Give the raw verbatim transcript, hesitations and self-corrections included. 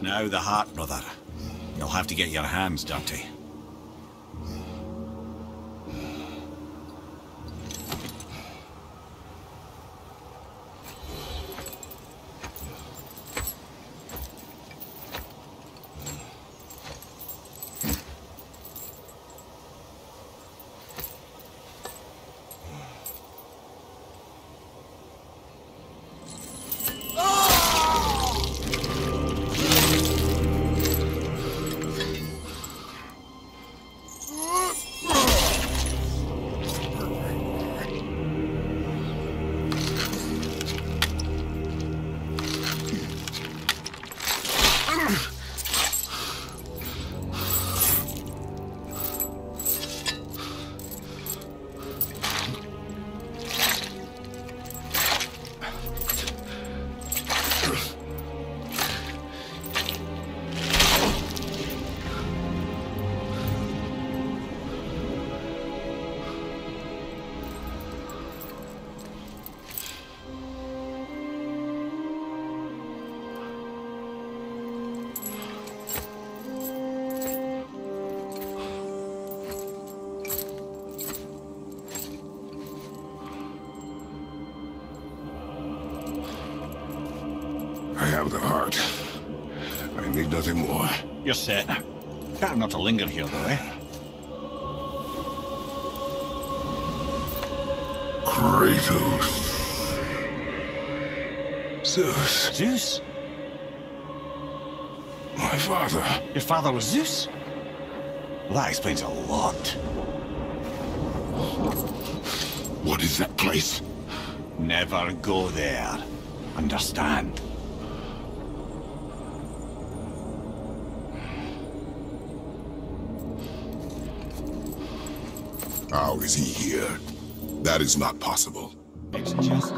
Now the heart, brother. You'll have to get your hands dirty. The heart. I need nothing more. You're set. Better not to linger here, though, eh? Kratos. Zeus. Zeus? My father. Your father was Zeus? Well, that explains a lot. What is that place? Never go there. Understand? How is he here? That is not possible. It's just...